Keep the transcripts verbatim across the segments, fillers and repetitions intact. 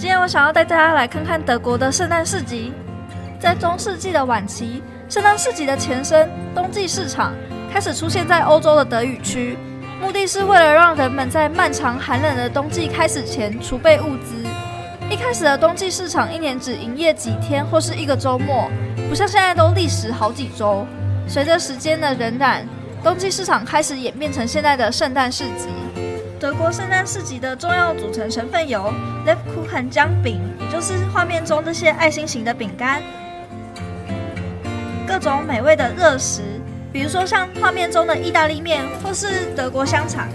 今天我想要带大家来看看德国的圣诞市集。在中世纪的晚期，圣诞市集的前身冬季市场开始出现在欧洲的德语区，目的是为了让人们在漫长寒冷的冬季开始前储备物资。一开始的冬季市场一年只营业几天或是一个周末，不像现在都历时好几周。随着时间的荏苒，冬季市场开始演变成现在的圣诞市集。德国圣诞市集的重要组成成分有 Lebkuchen 姜饼，也就是画面中这些爱心型的饼干，各种美味的热食，比如说像画面中的意大利面或是德国香肠，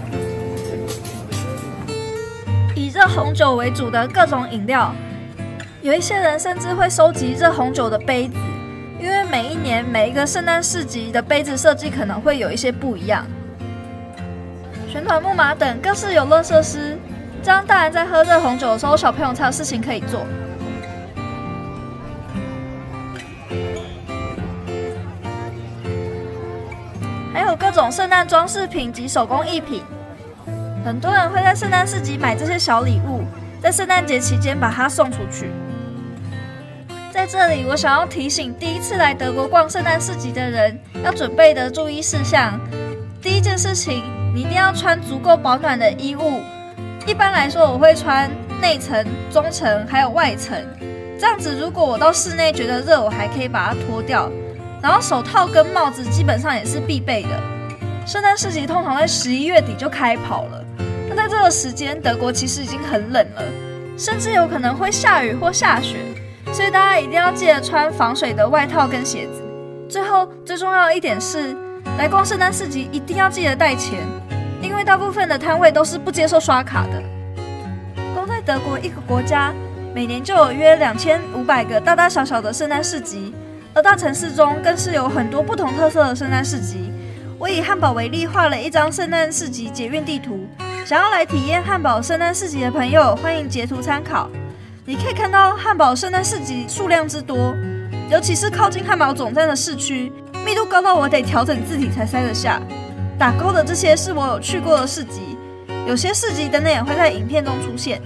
以热红酒为主的各种饮料。有一些人甚至会收集热红酒的杯子，因为每一年每一个圣诞市集的杯子设计可能会有一些不一样。旋转木马等更是游乐设施，这样大人在喝热红酒的时候，小朋友才有事情可以做。还有各种圣诞装饰品及手工艺品，很多人会在圣诞市集买这些小礼物，在圣诞节期间把它送出去。在这里，我想要提醒第一次来德国逛圣诞市集的人要准备的注意事项。第一件事情，你一定要穿足够保暖的衣物。一般来说，我会穿内层、中层还有外层，这样子如果我到室内觉得热，我还可以把它脱掉。然后手套跟帽子基本上也是必备的。圣诞市集通常在十一月底就开跑了，那在这个时间，德国其实已经很冷了，甚至有可能会下雨或下雪。所以大家一定要记得穿防水的外套跟鞋子。最后最重要的一点是，来逛圣诞市集一定要记得带钱，因为大部分的摊位都是不接受刷卡的。光在德国一个国家，每年就有约两千五百个大大小小的圣诞市集，而大城市中更是有很多不同特色的圣诞市集。我以汉堡为例，画了一张圣诞市集捷运地图，想要来体验汉堡圣诞市集的朋友，欢迎截图参考。你可以看到汉堡圣诞市集数量之多，尤其是靠近汉堡总站的市区，密度高到我得调整字体才塞得下。打勾的这些是我有去过的市集，有些市集等等也会在影片中出现。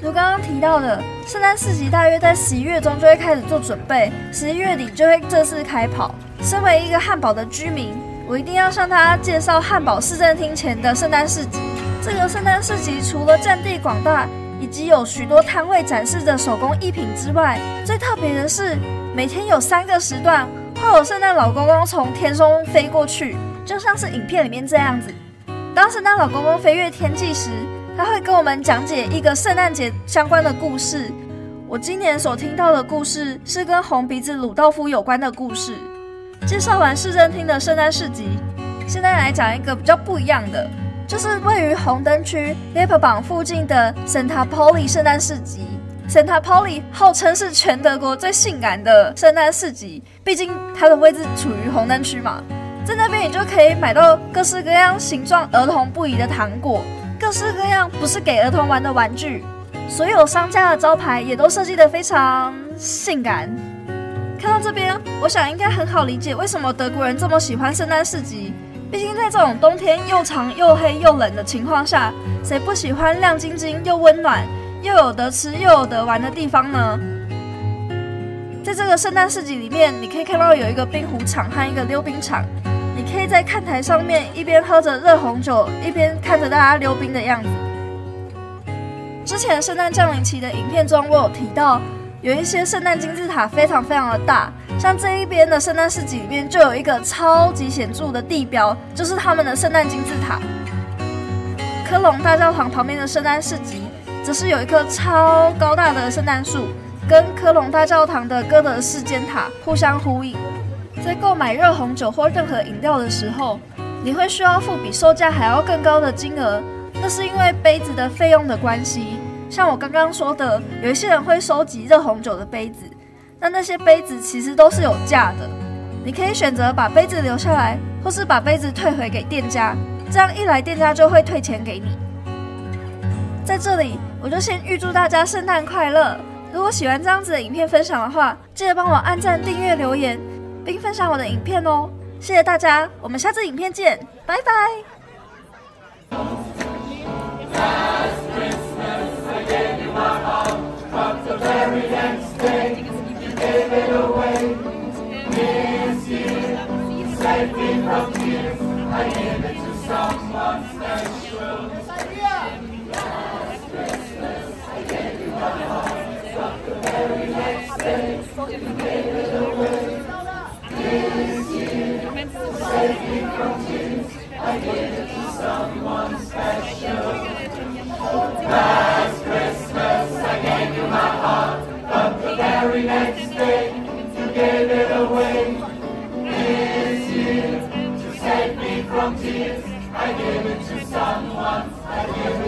如刚刚提到的，圣诞市集大约在十一月中就会开始做准备，十一月底就会正式开跑。身为一个汉堡的居民，我一定要向大家介绍汉堡市政厅前的圣诞市集。这个圣诞市集除了占地广大，以及有许多摊位展示着手工艺品之外，最特别的是每天有三个时段会有圣诞老公公从天空飞过去，就像是影片里面这样子。当圣诞老公公飞越天际时，他会跟我们讲解一个圣诞节相关的故事。我今年所听到的故事是跟红鼻子鲁道夫有关的故事。介绍完市政厅的圣诞市集，现在来讲一个比较不一样的，就是位于红灯区 Lebkuchen 附近的 Santa Pauli 圣诞市集。 Santa Pauli 号称是全德国最性感的圣诞市集，毕竟它的位置处于红灯区嘛。在那边你就可以买到各式各样形状儿童不宜的糖果，各式各样不是给儿童玩的玩具，所有商家的招牌也都设计得非常性感。看到这边，我想应该很好理解为什么德国人这么喜欢圣诞市集。毕竟在这种冬天又长又黑又冷的情况下，谁不喜欢亮晶晶又温暖又有得吃又有得玩的地方呢？在这个圣诞市集里面，你可以看到有一个冰壶场和一个溜冰场，你可以在看台上面一边喝着热红酒，一边看着大家溜冰的样子。之前圣诞降临期的影片中，我有提到有一些圣诞金字塔非常非常的大，像这一边的圣诞市集里面就有一个超级显著的地标，就是他们的圣诞金字塔。科隆大教堂旁边的圣诞市集，则是有一棵超高大的圣诞树，跟科隆大教堂的哥德式尖塔互相呼应。在购买热红酒或任何饮料的时候，你会需要付比售价还要更高的金额，那是因为杯子的费用的关系。像我刚刚说的，有一些人会收集热红酒的杯子，那那些杯子其实都是有价的。你可以选择把杯子留下来，或是把杯子退回给店家，这样一来店家就会退钱给你。在这里，我就先预祝大家圣诞快乐！如果喜欢这样子的影片分享的话，记得帮我按赞、订阅、留言，并分享我的影片哦！谢谢大家，我们下次影片见，拜拜！ I gave it to someone, I gave it